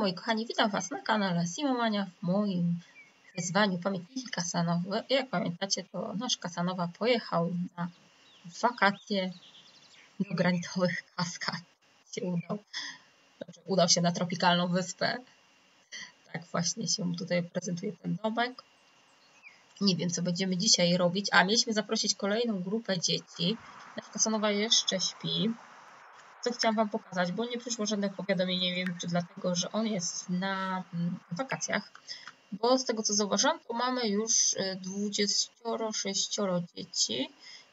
moi kochani, witam Was na kanale Simomania w moim wyzwaniu Pamiętniki Casanowy. Jak pamiętacie, to nasz Casanowa pojechał na wakacje do granitowych Kaskad. Udał się na tropikalną wyspę. Tak właśnie się tutaj prezentuje ten domek. Nie wiem, co będziemy dzisiaj robić, a mieliśmy zaprosić kolejną grupę dzieci. Nasz Casanowa jeszcze śpi. Co chciałam Wam pokazać, bo nie przyszło żadnych powiadomień, nie wiem, czy dlatego, że on jest na wakacjach, bo z tego, co zauważyłam, to mamy już 26 dzieci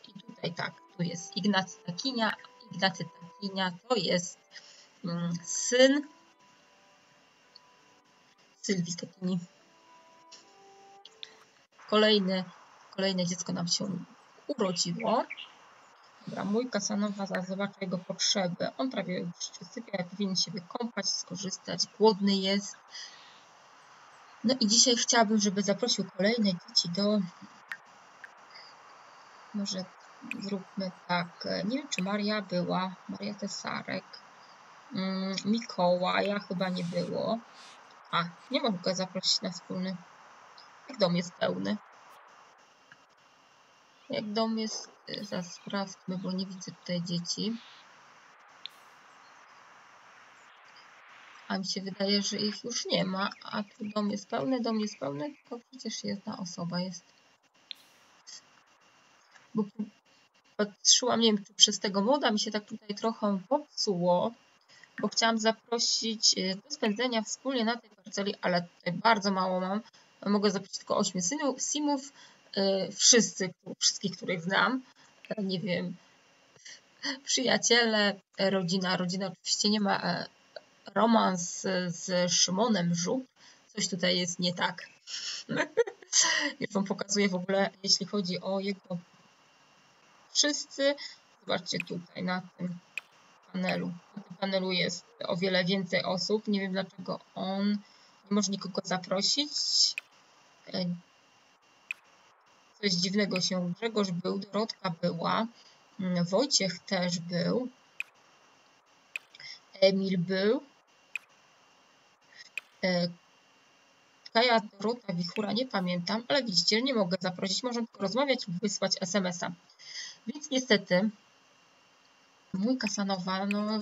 i tutaj tak, tu jest Ignacy Takinia. Ignacy Takinia to jest syn Sylwii Takini. Kolejne dziecko nam się urodziło. Dobra, mój Casanowa, zaraz zobaczę jego potrzeby. On prawie już sypia, powinien się wykąpać, skorzystać, głodny jest. No i dzisiaj chciałabym, żeby zaprosił kolejne dzieci do... Może zróbmy tak, nie wiem, czy Maria była, Maria Tesarek, Mikołaja chyba nie było. A, nie mogę go zaprosić na wspólny, jak dom jest pełny. Jak dom jest, zaraz sprawdźmy, bo nie widzę tutaj dzieci. A mi się wydaje, że ich już nie ma, a tu dom jest pełny, tylko przecież jedna osoba jest. Bo patrzyłam, nie wiem, czy przez tego moda mi się tak tutaj trochę popsuło, bo chciałam zaprosić do spędzenia wspólnie na tej parceli, ale tutaj bardzo mało mam. Mogę zaprosić tylko 8 simów. Wszystkich, których znam, nie wiem, przyjaciele, rodzina oczywiście nie ma, romans z Szymonem Żub, coś tutaj jest nie tak. Już Wam pokazuję w ogóle, jeśli chodzi o jego wszyscy, zobaczcie tutaj na tym panelu. Na tym panelu jest o wiele więcej osób, nie wiem dlaczego on nie może nikogo zaprosić. Coś dziwnego się, Grzegorz był, Dorotka była, Wojciech też był, Emil był, Kaja, Dorota, Wichura, nie pamiętam, ale widzicie, nie mogę zaprosić, można tylko rozmawiać lub wysłać SMS-a. Więc niestety mój Casanowa, no,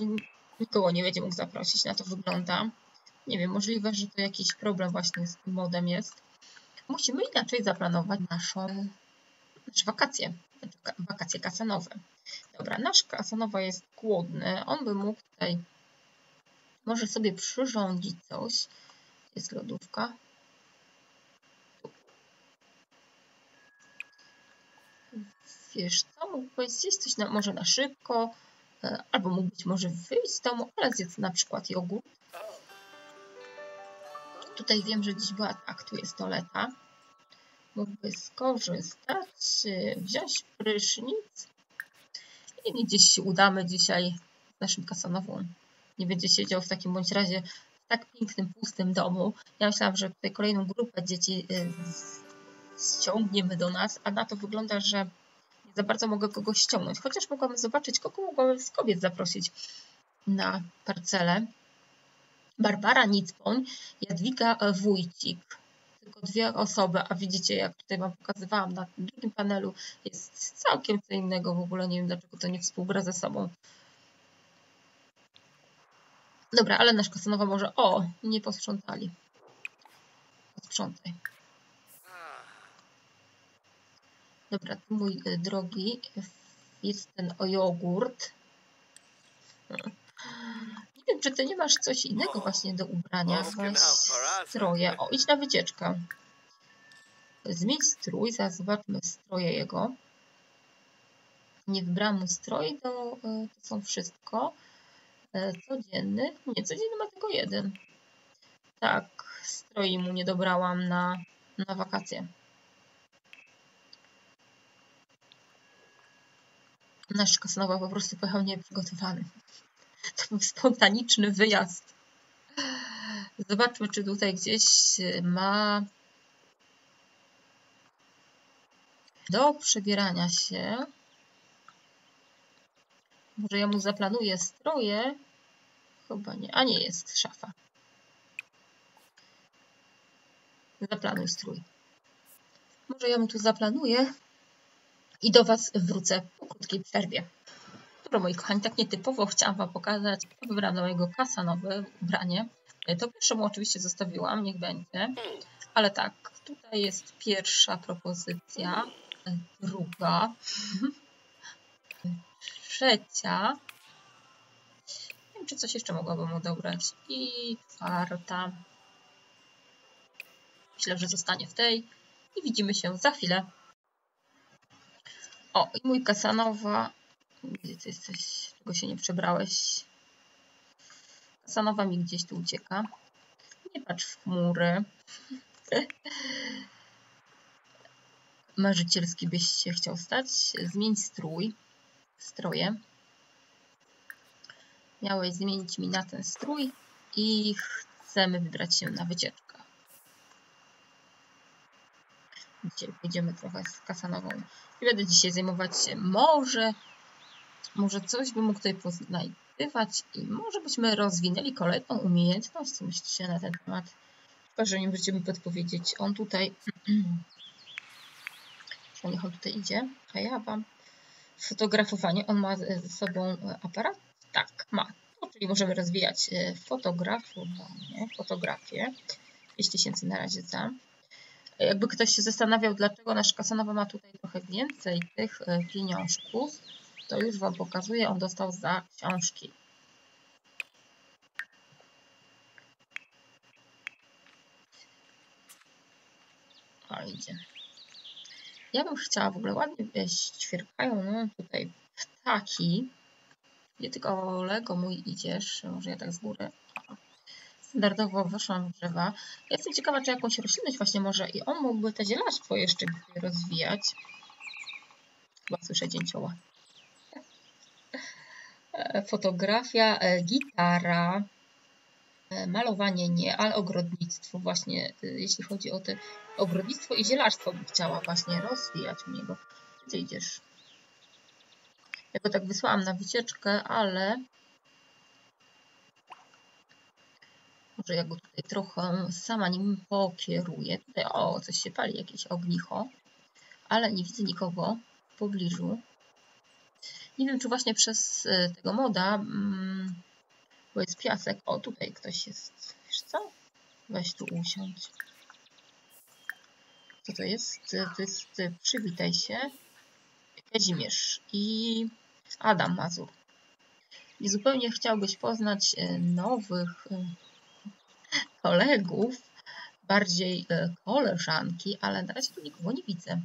nikogo nie będzie mógł zaprosić, na to wygląda. Nie wiem, możliwe, że to jakiś problem właśnie z tym modem jest. Musimy inaczej zaplanować nasze wakacje, wakacje Casanowe. Dobra, nasz Casanowa jest głodny, on by mógł tutaj, może sobie przyrządzić coś. Jest lodówka. Wiesz co, mógłbyś zjeść coś na, może na szybko, albo mógł być może wyjść z domu, ale zjedz na przykład jogurt. Tutaj wiem, że dziś była, tak, tu jest toaleta. Mógłby skorzystać, wziąć prysznic i gdzieś się udamy dzisiaj z naszym Casanową. Nie będzie siedział w takim bądź razie w tak pięknym, pustym domu. Ja myślałam, że tutaj kolejną grupę dzieci ściągniemy do nas, a na to wygląda, że nie za bardzo mogę kogoś ściągnąć. Chociaż mogłabym zobaczyć, kogo mogłabym z kobiet zaprosić na parcelę. Barbara Nicpoń, Jadwiga Wójcik. Tylko dwie osoby, a widzicie, jak tutaj Wam pokazywałam na tym drugim panelu, jest całkiem co innego. W ogóle nie wiem, dlaczego to nie współgra ze sobą. Dobra, ale nasz Casanowa może... O, nie posprzątali. Posprzątaj. Dobra, tu mój drogi jest ten o jogurt. Nie wiem, czy ty nie masz coś innego właśnie do ubrania, jakieś stroje. O, idź na wycieczkę. Zmień strój, zaraz zobaczmy stroje jego. Nie wybrałam mu stroj, to są wszystko. Codzienny? Nie, codzienny ma tylko jeden. Tak, stroi mu nie dobrałam na wakacje. Nasz Casanowa po prostu pojechał nieprzygotowany. To był spontaniczny wyjazd. Zobaczmy, czy tutaj gdzieś ma do przebierania się. Może ja mu zaplanuję stroje? Chyba nie. A nie, jest szafa. Zaplanuj strój. Może ją tu zaplanuję i do Was wrócę po krótkiej przerwie. Dobra, moi kochani, tak nietypowo chciałam Wam pokazać, co wybrałam do mojego Casanowy ubranie. To pierwsze mu oczywiście zostawiłam, niech będzie. Ale tak, tutaj jest pierwsza propozycja, druga, trzecia. Nie wiem, czy coś jeszcze mogłabym mu dobrać. I czwarta. Myślę, że zostanie w tej. I widzimy się za chwilę. O, i mój Casanowa. Gdzie ty jesteś? Czego się nie przebrałeś? Casanowa mi gdzieś tu ucieka. Nie patrz w chmury. Marzycielski byś się chciał stać. Zmień strój. Stroje. Miałeś zmienić mi na ten strój i chcemy wybrać się na wycieczkę. Dzisiaj pójdziemy trochę z Casanową. Nie będę dzisiaj zajmować się może. Może coś bym mógł tutaj poznajdywać i może byśmy rozwinęli kolejną umiejętność. Co myślicie na ten temat? Chyba, że nie możecie mi podpowiedzieć. On tutaj... Niech on tutaj idzie. A ja mam fotografowanie. On ma ze sobą aparat? Tak, ma. No, czyli możemy rozwijać fotografowanie, fotografię. 5000 na razie za. Jakby ktoś się zastanawiał, dlaczego nasz Casanowa ma tutaj trochę więcej tych pieniążków, to już Wam pokazuję. On dostał za książki. O, idzie. Ja bym chciała w ogóle ładnie ćwierkają no, tutaj ptaki. Gdzie tylko Lego mój idziesz? Może ja tak z góry. Standardowo weszłam w drzewa. Ja jestem ciekawa, czy jakąś roślinność właśnie może i on mógłby te zielarstwo jeszcze rozwijać. Chyba słyszę dzięcioła. Fotografia, gitara, malowanie nie, ale ogrodnictwo właśnie, jeśli chodzi o te ogrodnictwo i zielarstwo bym chciała właśnie rozwijać u niego. Gdzie ty idziesz? Ja go tak wysłałam na wycieczkę, ale może ja go tutaj trochę sama nim pokieruję. Tutaj o, coś się pali, jakieś ognicho, ale nie widzę nikogo w pobliżu. Nie wiem, czy właśnie przez tego moda, bo jest piasek. O, tutaj ktoś jest. Wiesz co? Weź tu usiądź. Co to jest? To jest przywitaj się. Kazimierz i Adam Mazur. I zupełnie chciałbyś poznać nowych kolegów, bardziej koleżanki, ale na razie tu nikogo nie widzę.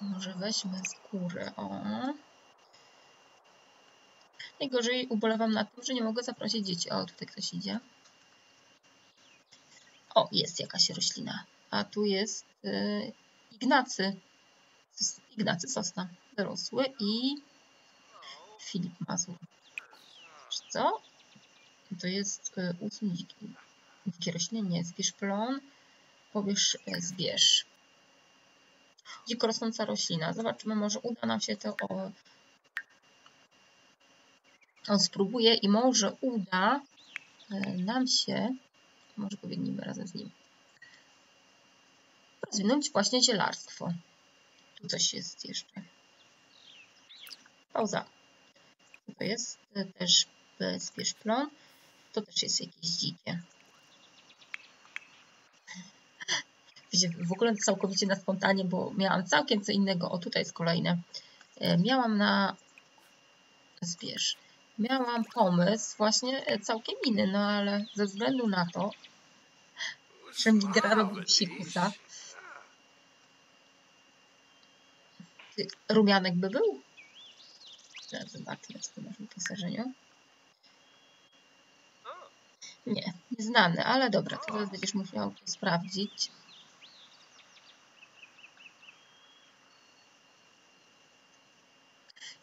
Może weźmy z góry. O. Najgorzej ubolewam nad tym, że nie mogę zaprosić dzieci. O, tutaj ktoś idzie. O, jest jakaś roślina. A tu jest Ignacy Sosna. Dorosły i Filip Mazur. Wiesz co? To jest ósmy dzikie rośliny. Nie, zbierz plon. Powiesz, zbierz. Dziko rosnąca roślina. Zobaczymy, może uda nam się to... On spróbuje i może uda nam się... Może powinniśmy razem z nim rozwinąć właśnie zielarstwo. Tu coś jest jeszcze. Pauza. To jest też zbierz plon. To też jest jakieś dzikie. W ogóle całkowicie na spontanie, bo miałam całkiem co innego. O, tutaj jest kolejne. Miałam na... Zbierz. Miałam pomysł właśnie całkiem inny, no ale ze względu na to, że mi gra robi psikusa. Rumianek by był? Zobaczmy, co tu masz w posażeniu. Nie, nieznany, ale dobra, to teraz będziesz musiał to sprawdzić.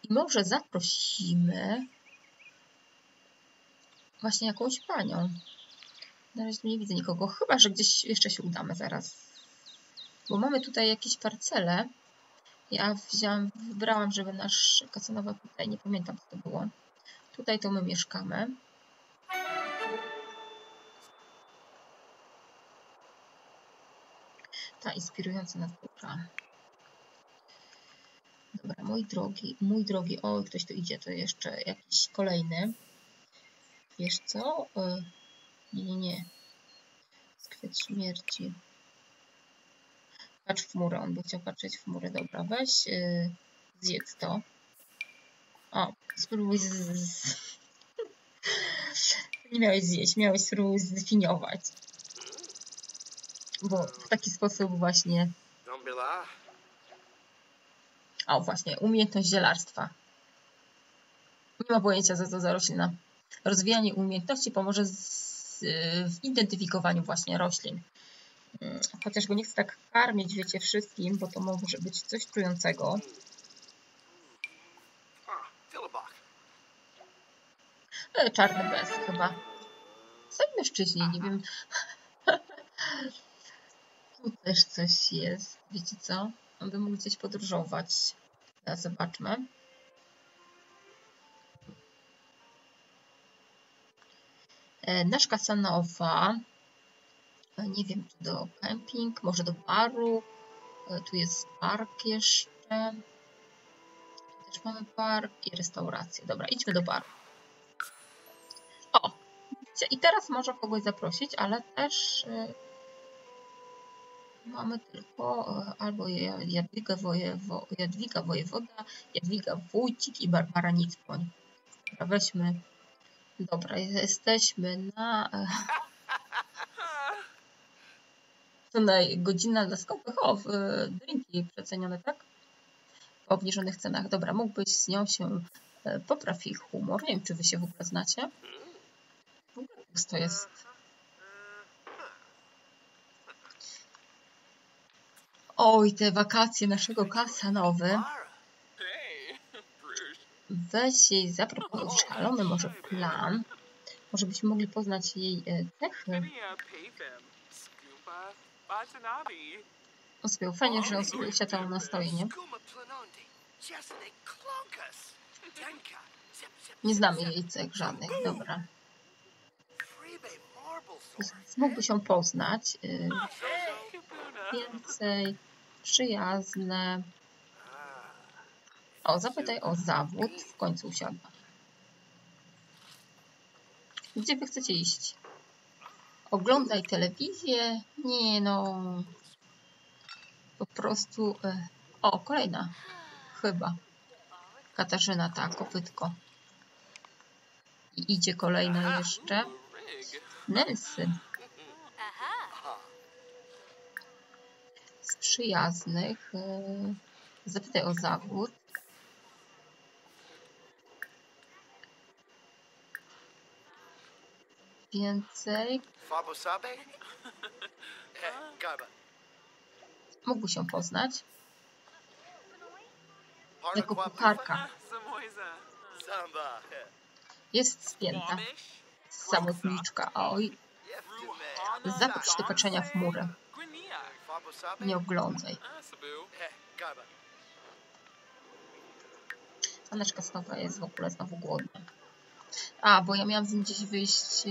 I może zaprosimy właśnie jakąś panią. Na razie tu nie widzę nikogo. Chyba, że gdzieś jeszcze się udamy zaraz. Bo mamy tutaj jakieś parcele. Ja wybrałam, żeby nasz Casanowa tutaj, nie pamiętam co to było. Tutaj to my mieszkamy. ta inspirująca nadkultura. Dobra, mój drogi, oj, ktoś tu idzie, to jeszcze jakiś kolejny. Wiesz co? Nie. Kwiat śmierci. Patrz w murę, on by chciał patrzeć w murę. Dobra, weź, zjedz to. O, spróbuj Nie miałeś zjeść, miałeś spróbować zdefiniować. Bo w taki sposób właśnie... O, właśnie, umiejętność zielarstwa. Nie ma pojęcia, co to za roślina. Rozwijanie umiejętności pomoże w identyfikowaniu właśnie roślin. Chociaż go nie chcę tak karmić, wiecie, wszystkim, bo to może być coś trującego. Czarny bez chyba. Sami mężczyźni, nie wiem. Tu też coś jest. Wiecie co? On by mógł gdzieś podróżować. Teraz zobaczmy. Nasz Casanova. Nie wiem, czy do camping, może do baru. Tu jest park jeszcze. Tu też mamy park i restaurację. Dobra, idźmy do baru. O! I teraz można kogoś zaprosić, ale też mamy tylko albo Jadwiga Wojewoda, Jadwiga Wójcik i Barbara Nicpoń. Dobra, weźmy. Dobra, jesteśmy na... To na godzina dla skąpych. O, drinki przecenione, tak? Po obniżonych cenach. Dobra, mógłbyś z nią się... Popraw ich humor. Nie wiem, czy wy się w ogóle znacie. W ogóle pusto jest. Oj, te wakacje naszego Casanowy. Weź jej zaproponować szalony może plan. Może byśmy mogli poznać jej cechy. O, fajnie, że on sobie usiadał na stoi, nie? Nie znamy jej cech żadnych, dobra. Mógłby się poznać. Więcej, przyjazne. O, zapytaj o zawód. W końcu usiadła. Gdzie wy chcecie iść? Oglądaj telewizję? Nie no. Po prostu... O, kolejna. Chyba. Katarzyna, tak, kopytko. I idzie kolejna jeszcze. Nancy. Z przyjaznych. Zapytaj o zawód. Więcej. Mógł się poznać. Jako kucharka. Jest spięta. Samotniczka. Oj. Zakuć do patrzenia w murę. Nie oglądaj. Aneczka Snowa jest w ogóle znowu głodna. A, bo ja miałam z nim gdzieś wyjść,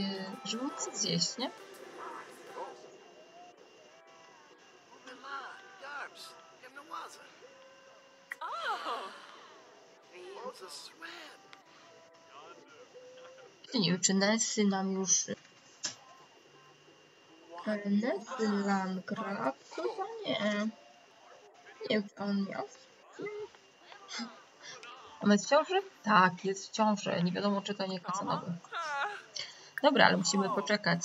żeby móc zjeść, nie? Nie wiem, czy Nancy nam już... Nancy Landgraf? Chyba nie. Nie wiem, czy on miał... On jest w ciąży? Tak, jest w ciąży. Nie wiadomo, czy to nie Casanowy. Dobra, ale musimy poczekać.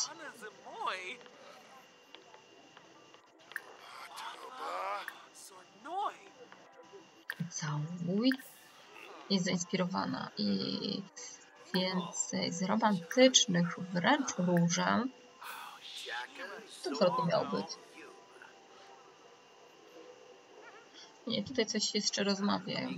Całuj. Jest zainspirowana i... Więcej z romantycznych, wręcz różem. Co to miało być? Nie, tutaj coś jeszcze rozmawiają.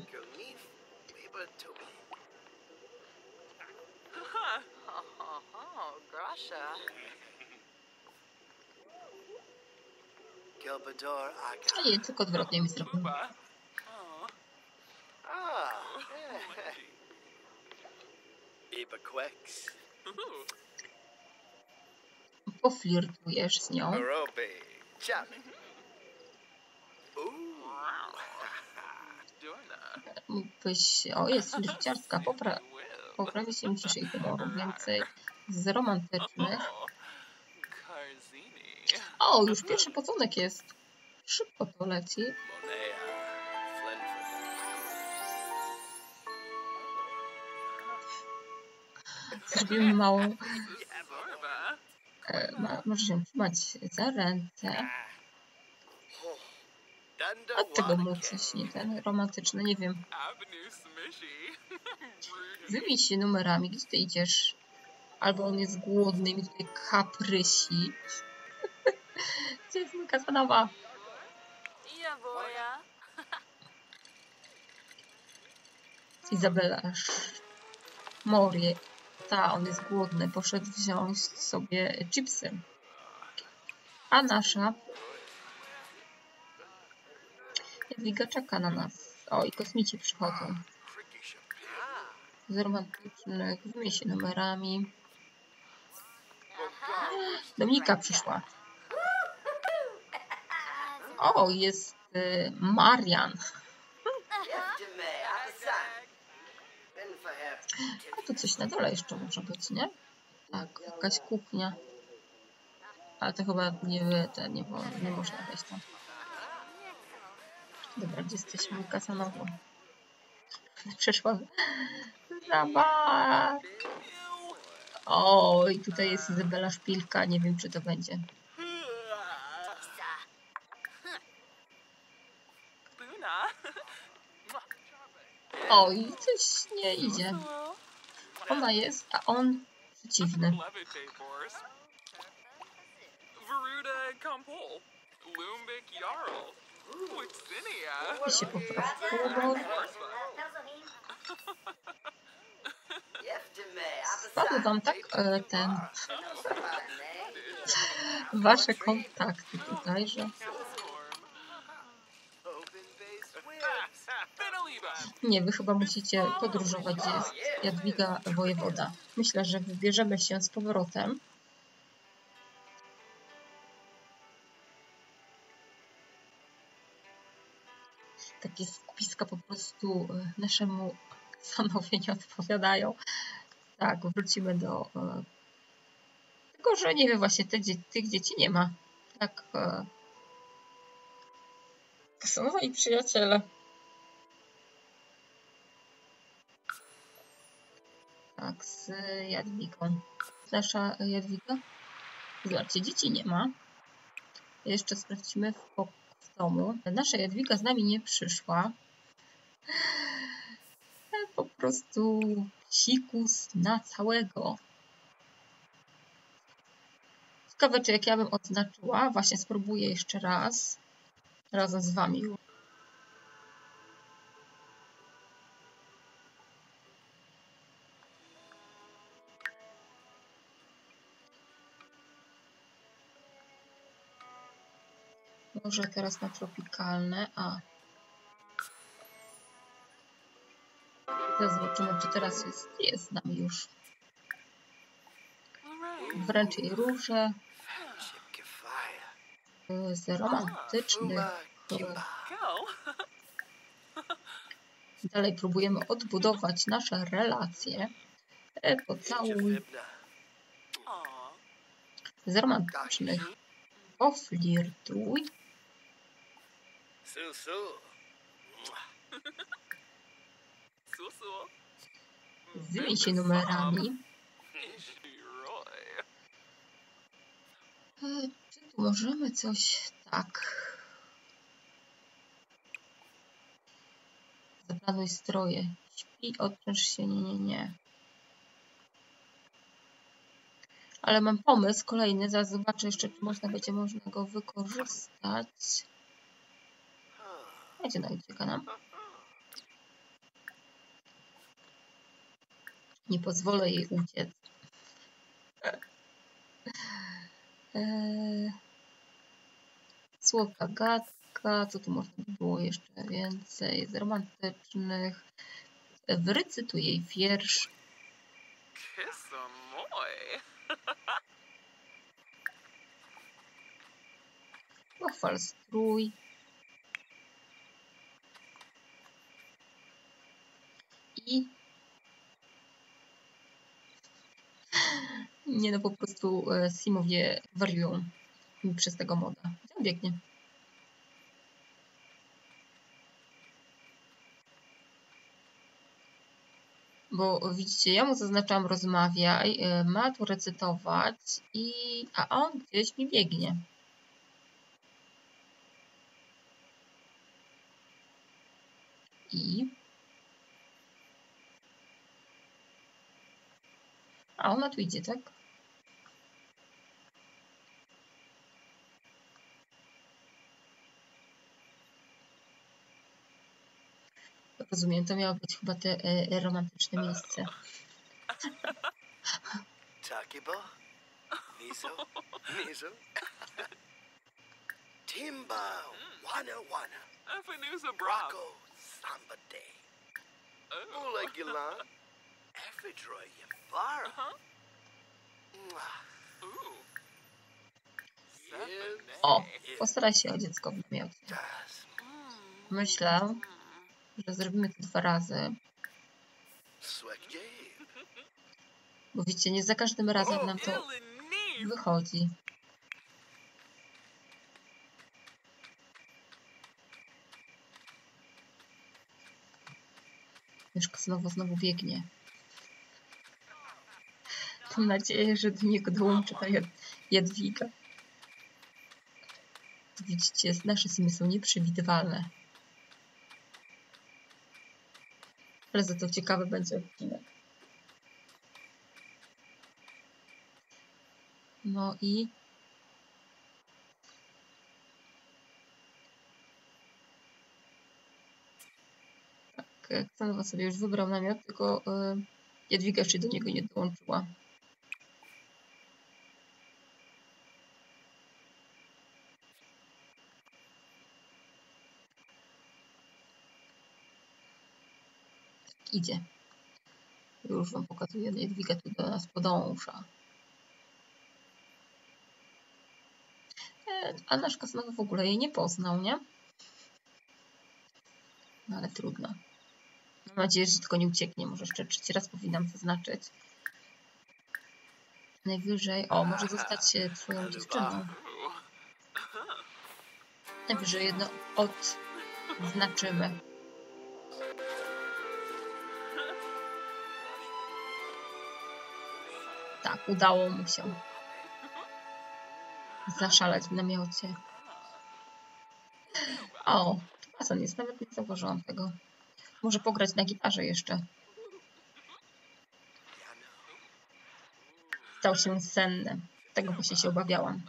A nie, tylko odwrotnie mi zrobił. Poflirtujesz z nią. mógłbyś... O, jest życiarska. Poprawi się ciszy i humoru. Więcej z romantycznych. O, już pierwszy pocunek jest. Szybko to leci. Zrobimy małą... Może się trzymać za ręce. Od tego mu coś nie ten romantyczny, nie wiem. Wymień się numerami, gdzie ty idziesz? Albo on jest głodny i mi tutaj kaprysi. Gdzie jest mój Casanova? Izabela Morie. Ta, on jest głodny. Poszedł wziąć sobie chipsy. A nasza Jadwiga czeka na nas. O, i kosmici przychodzą. Z romantycznych, wymień się numerami. Dominika przyszła. O, jest Marian. A tu coś na dole jeszcze może być, nie? Tak, jakaś kuchnia. Ale to chyba nie można wejść tam. Dobra, gdzie jesteśmy? Casanova. Przeszła zabawa. O, i tutaj jest Izabela Szpilka. Nie wiem, czy to będzie. O, i coś nie idzie. Ona jest, a on przeciwny. I się poprawiło. Spadł wam tak ten... Wasze kontakty tutaj, że... Nie, wy chyba musicie podróżować, gdzie jest Jadwiga Wojewoda. Myślę, że wybierzemy się z powrotem. Takie skupiska po prostu naszemu Casanowie nie odpowiadają. Tak, wrócimy do... Tylko, że nie wiem, właśnie tych dzieci nie ma. Tak... Casanowa i przyjaciele. Tak, z Jadwigą. Nasza Jadwiga? Zobaczcie, dzieci nie ma. Jeszcze sprawdzimy w domu. Nasza Jadwiga z nami nie przyszła. Po prostu sikus na całego. Ciekawe, czy jak ja bym odznaczyła. Właśnie spróbuję jeszcze raz. Razem z wami. Może teraz na tropikalne, a zobaczymy, czy teraz jest z nami już. Wręcz jej róże. Z romantycznych. Dalej próbujemy odbudować nasze relacje. Pocałuj. Z romantycznych. Poflirtuj. Wymień się numerami. Czy tu możemy coś tak? Zaplanuj stroje. Śpi, odpręż się, nie. Ale mam pomysł kolejny. Zaraz zobaczę jeszcze, czy będzie można go wykorzystać. Gdzie ucieka nam? Nie pozwolę jej uciec. Słodka gadka. Co tu można by było jeszcze więcej? Z romantycznych. Wyrecytuj jej wiersz. Pochwal strój. i... Nie no, po prostu Simowie wariują przez tego moda. Tam biegnie. Bo widzicie, ja mu zaznaczam rozmawiaj, ma tu recytować, a on gdzieś mi biegnie. A ona tu idzie, tak? Rozumiem, to miało być chyba te romantyczne miejsce. Takibo? Mizu? Mizu? Timba! Wana wana! Brako! Samba day! Ula gilan! Efidroy yabar! O! Postaraj się o dziecko w namiocie. Myślę, że zrobimy to 2 razy. Bo widzicie, nie za każdym razem nam to wychodzi. Już Casanova znowu biegnie. Mam nadzieję, że do niego dołączy ta Jadwiga. Widzicie, nasze simy są nieprzewidywalne. Ale za to ciekawy będzie odcinek. No i... Tak, Casanova sobie już wybrał namiot, tylko Jadwiga jeszcze do niego nie dołączyła. Idzie. Już wam pokazuję, Jadwiga tu do nas podąża. A nasz Casanova w ogóle jej nie poznał, nie? No ale trudno. Mam nadzieję, że tylko nie ucieknie. Może jeszcze 3. raz powinnam zaznaczyć. Najwyżej... O, może zostać twoją dziewczyną. Najwyżej jedno odznaczymy. Tak, udało mu się zaszaleć w namiocie. O, a jest, nawet nie zauważyłam tego. Może pograć na gitarze jeszcze. Stał się senny. Tego właśnie się obawiałam.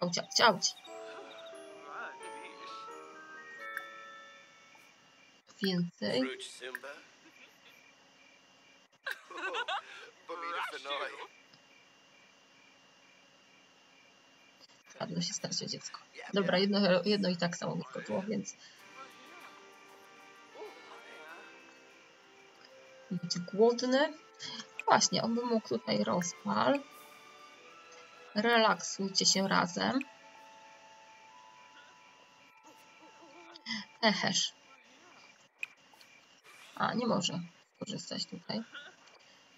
Auć, auć, auć. Więcej. Padło się starsze dziecko. Dobra, jedno i tak samo wyskoczyło, więc... Będzie głodny. Właśnie, on by mógł tutaj rozpal. Relaksujcie się razem. Ehesz. A, nie może korzystać tutaj.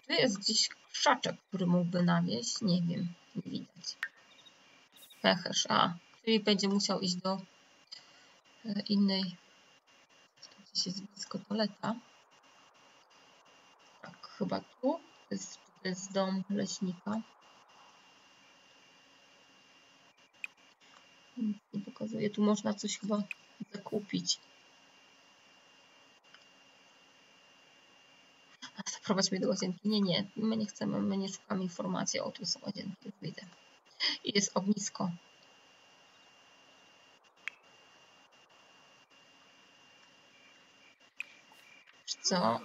Tu jest gdzieś krzaczek, który mógłby nawieść. Nie wiem, nie widać. Pecherz, czyli będzie musiał iść do innej. Gdzieś jest blisko toaleta. Tak, chyba tu. To jest dom leśnika. Nic nie pokazuje. Tu można coś chyba zakupić. Prowadź mnie do łazienki. Nie, my nie chcemy, my nie szukamy informacji. O, tu są łazienki, wyjdę. I jest ognisko. Co?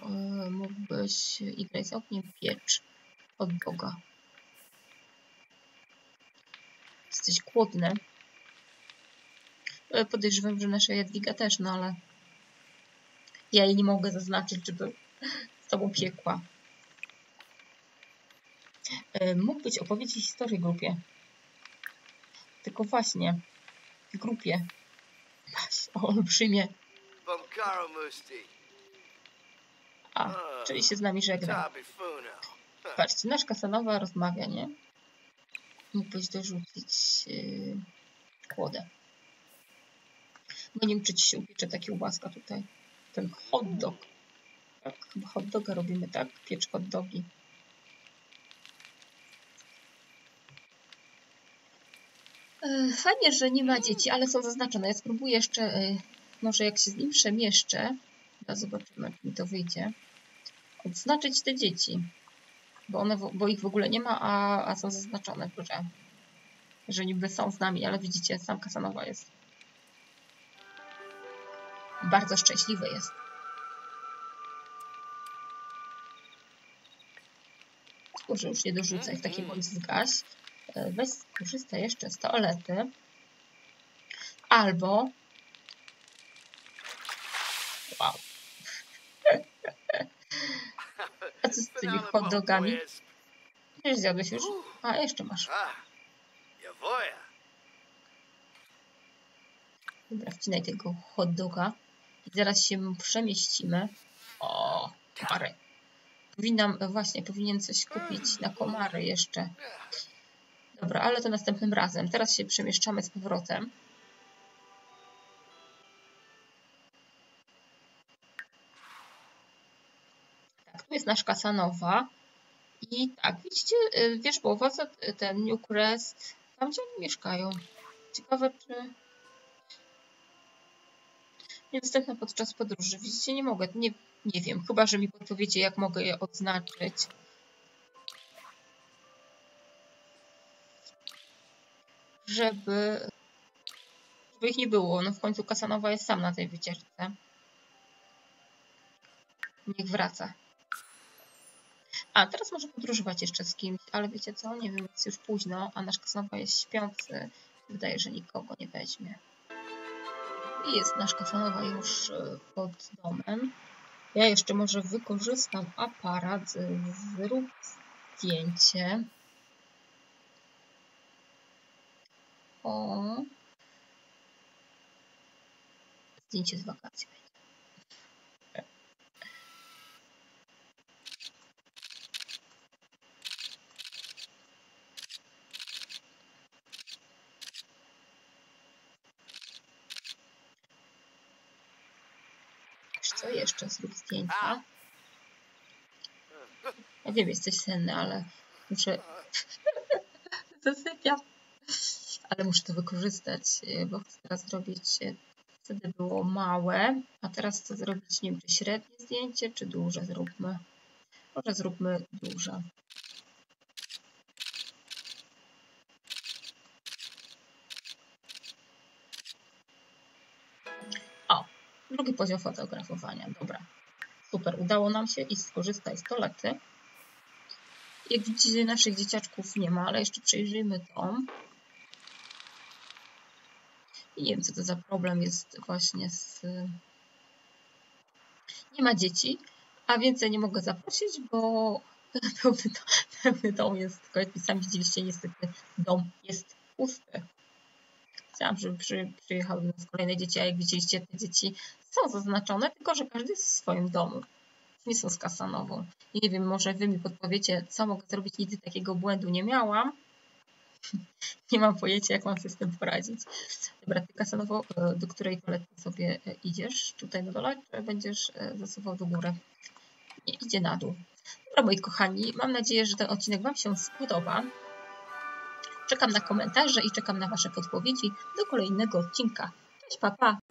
Mógłbyś igrać z ogniem, piecz od Boga. Jesteś głodny. Podejrzewam, że nasza Jadwiga też, no ale ja jej nie mogę zaznaczyć, żeby z tobą piekła. Mógł być opowieść i historii grupie. Tylko właśnie, w grupie. O olbrzymie A, czyli się z nami żegna. Patrzcie, nasz Casanova rozmawia, nie? Mógłbyś dorzucić kłodę. No nie wiem, czy ci się upiecze ta kiełbaska tutaj. Ten hot dog. Tak, chyba hot doga robimy, tak? Piecz hot dogi. Fajnie, że nie ma dzieci, ale są zaznaczone. Ja spróbuję jeszcze, może jak się z nim przemieszczę, no zobaczymy, jak mi to wyjdzie, odznaczyć te dzieci, bo ich w ogóle nie ma, a są zaznaczone w grze, że niby są z nami, ale widzicie, sam Casanova jest. Bardzo szczęśliwy jest. Kurze, już nie dorzucaj, w takim bądź zgaś. Weź skorzystaj jeszcze z toalety. Albo... Wow. A co z tymi hot dogami? Już zjadłeś już? A, jeszcze masz. Dobra, wcinaj tego hot doga. I zaraz się przemieścimy. O, komary. Powinien coś kupić na komary jeszcze. Dobra, ale to następnym razem. Teraz się przemieszczamy z powrotem. Tak, tu jest nasz Casanova. I tak, widzicie, wierzbowa, ten Newcrest, tam gdzie oni mieszkają. Ciekawe, czy... Niedostępna podczas podróży. Widzicie, nie mogę, nie wiem. Chyba, że mi podpowiecie, jak mogę je odznaczyć. Żeby ich nie było. No w końcu Casanova jest sam na tej wycieczce. Niech wraca. A, teraz może podróżować jeszcze z kimś, ale wiecie co? Nie wiem, jest już późno, a nasz Casanova jest śpiący. Wydaje, że nikogo nie weźmie. I jest nasz Casanova już pod domem. Ja jeszcze może wykorzystam aparat. Zrób zdjęcie. O. Zdjęcie z wakacji będzie. Co jeszcze? Zrób zdjęcia. Ja wiem, jesteś senny, ale muszę... Zasypiam. Ale muszę to wykorzystać, bo chcę teraz zrobić, wtedy było małe, a teraz chcę zrobić, nie wiem, czy średnie zdjęcie, czy duże zróbmy. Może zróbmy duże. O, drugi poziom fotografowania, dobra. Super, udało nam się i skorzystaj z toalety. Jak widzicie, naszych dzieciaczków nie ma, ale jeszcze przejrzyjmy to. I nie wiem, co to za problem jest właśnie z... Nie ma dzieci, a więcej nie mogę zaprosić, bo pełny dom jest, tylko jak sami widzieliście, niestety dom jest pusty. Chciałam, żeby przyjechały nas kolejne dzieci, a jak widzieliście, te dzieci są zaznaczone, tylko że każdy jest w swoim domu. Nie są z Casanovą. I nie wiem, może wy mi podpowiecie, co mogę zrobić, nigdy takiego błędu nie miałam. Nie mam pojęcia, jak mam sobie z tym poradzić. Dobra, ty Casanova, do której toalety sobie idziesz? Tutaj na dole, czy będziesz zasuwał do góry? Nie, idzie na dół. Dobra, moi kochani, mam nadzieję, że ten odcinek wam się spodoba. Czekam na komentarze i czekam na wasze podpowiedzi do kolejnego odcinka. Cześć, pa, pa!